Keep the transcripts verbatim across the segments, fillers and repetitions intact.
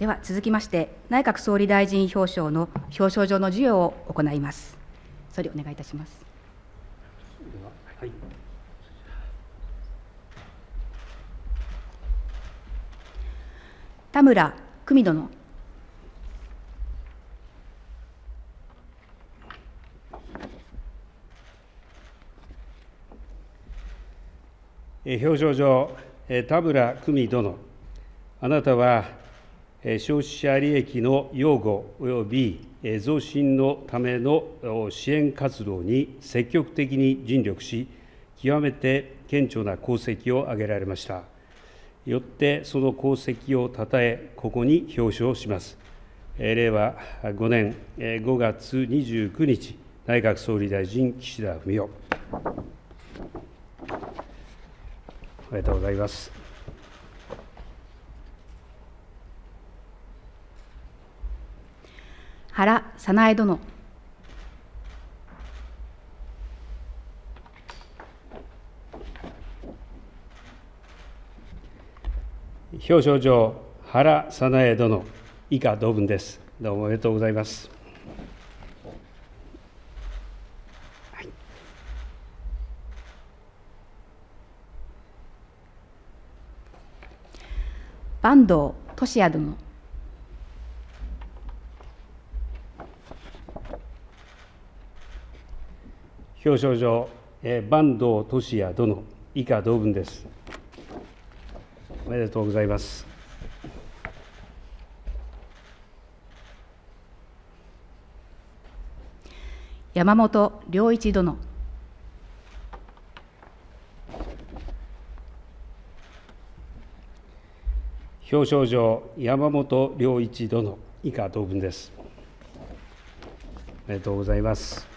では続きまして、内閣総理大臣表彰の表彰状の授与を行います。総理、お願いいたします。はい、田村久美殿。表彰状、田村久美殿、あなたは消費者利益の擁護及び増進のための支援活動に積極的に尽力し、極めて顕著な功績を挙げられました。よって、その功績をたたえ、ここに表彰します。れいわごねんごがつにじゅうくにち、内閣総理大臣、岸田文雄。ありがとうございます。原早苗殿。表彰状、原早苗殿、以下同文です。どうもおめでとうございます。坂東俊哉殿。表彰状、坂東俊哉殿、以下同文です。おめでとうございます。山本良一殿。表彰状、山本良一殿、以下同文です。おめでとうございます。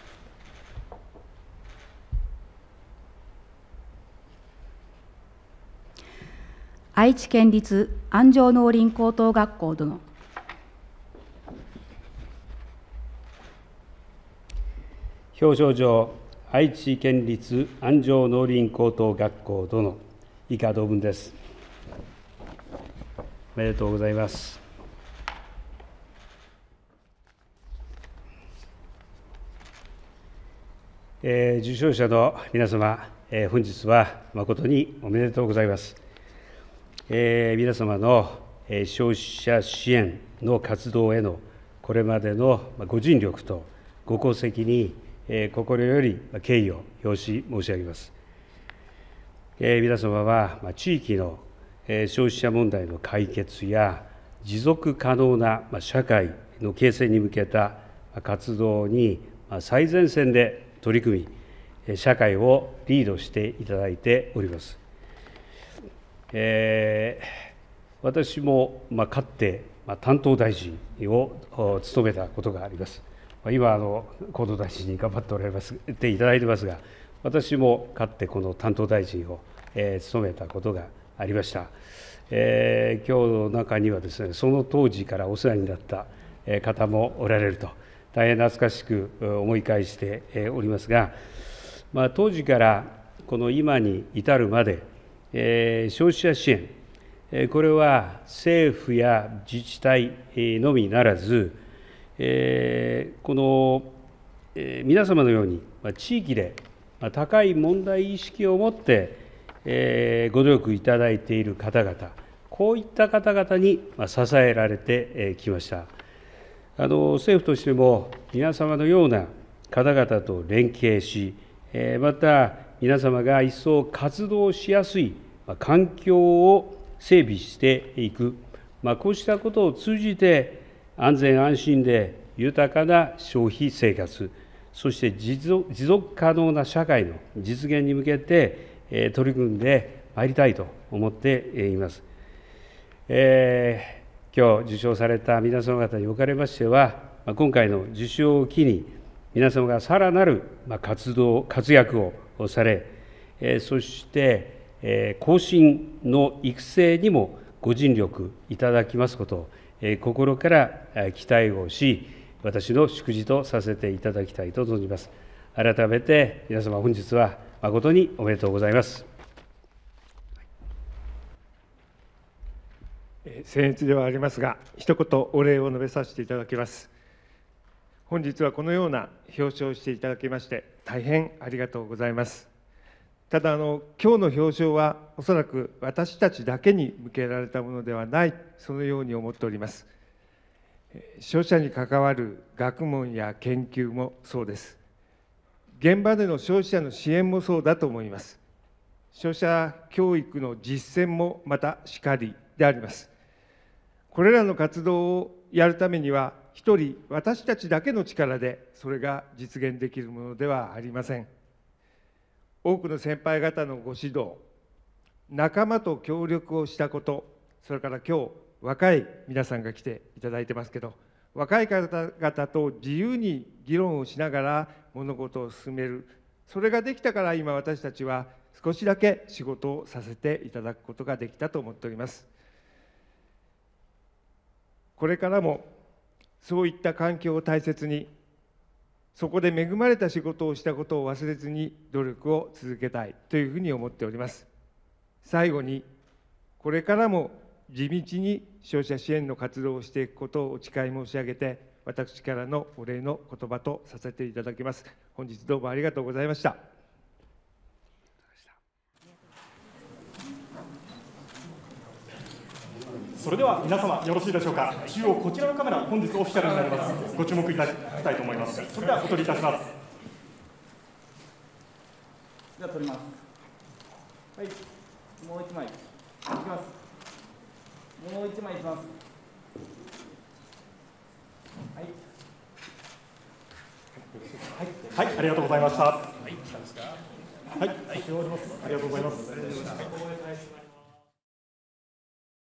愛知県立安城農林高等学校殿。表彰状、愛知県立安城農林高等学校殿、以下同文です。おめでとうございます。えー、受賞者の皆様、えー、本日は誠におめでとうございます。えー、皆様の、えー、消費者支援の活動へのこれまでのご尽力とご功績に、えー、心より敬意を表し申し上げます。えー、皆様は、まあ、地域の消費者問題の解決や持続可能な社会の形成に向けた活動に最前線で取り組み、社会をリードしていただいております。えー、私もかつて担当大臣を務めたことがあります。今あの、厚労大臣に頑張っておられますっていただいてますが、私もかつてこの担当大臣を、えー、務めたことがありました。えー、今日の中にはですね、その当時からお世話になった方もおられると、大変懐かしく思い返しておりますが、まあ、当時からこの今に至るまで、えー、消費者支援、えー、これは政府や自治体のみならず、えー、この、えー、皆様のように、まあ、地域で、まあ、高い問題意識を持ってえー、ご努力いただいている方々、こういった方々に支えられてきました。あの政府としても皆様のような方々と連携し、えー、また皆様が一層活動しやすい環境を整備していく、まあ、こうしたことを通じて安全安心で豊かな消費生活、そして持続、持続可能な社会の実現に向けて取り組んでまいりたいと思っています。えー、今日受賞された皆様方におかれましては、今回の受賞を機に皆様がさらなる活動活躍をされ、そして後進の育成にもご尽力いただきますことを心から期待をし、私の祝辞とさせていただきたいと存じます。改めて皆様、本日は誠におめでとうございます。僭越ではありますが、一言お礼を述べさせていただきます。本日はこのような表彰をしていただきまして、大変ありがとうございます。ただ、あの今日の表彰は、おそらく私たちだけに向けられたものではない、そのように思っております。消費者に関わる学問や研究もそうです。現場での消費者の支援もそうだと思います。消費者教育の実践もまたしかりであります。これらの活動をやるためには、一人私たちだけの力でそれが実現できるものではありません。多くの先輩方のご指導、仲間と協力をしたこと、それから今日若い皆さんが来ていただいてますけど、若い方々と自由に議論をしながら物事を進める、それができたから今私たちは少しだけ仕事をさせていただくことができたと思っております。これからもそういった環境を大切に、そこで恵まれた仕事をしたことを忘れずに努力を続けたいというふうに思っております。最後に、これからも地道に消費者支援の活動をしていくことをお誓い申し上げて、私からのお礼の言葉とさせていただきます。本日どうもありがとうございました。それでは皆様よろしいでしょうか。中央こちらのカメラ、本日オフィシャルになります。ご注目いただきたいと思います。それではお取りいたします。では取ります。はい、もう一枚いきます。もう一枚いきます。はい、はい、ありがとうございました。はい、ありがとうございます。